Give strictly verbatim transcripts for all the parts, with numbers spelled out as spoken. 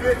Grit. A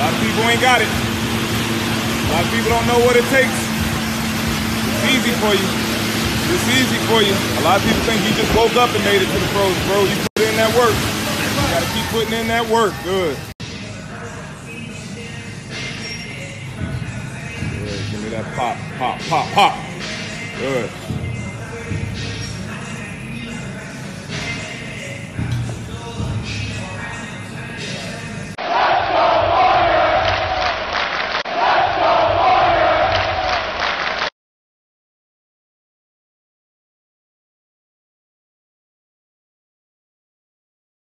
lot of people ain't got it. A lot of people don't know what it takes. It's easy for you. It's easy for you. A lot of people think you just woke up and made it to the pros, bro. You put in that work. You gotta keep putting in that work. Good. Good. Give me that pop, pop, pop, pop. Good.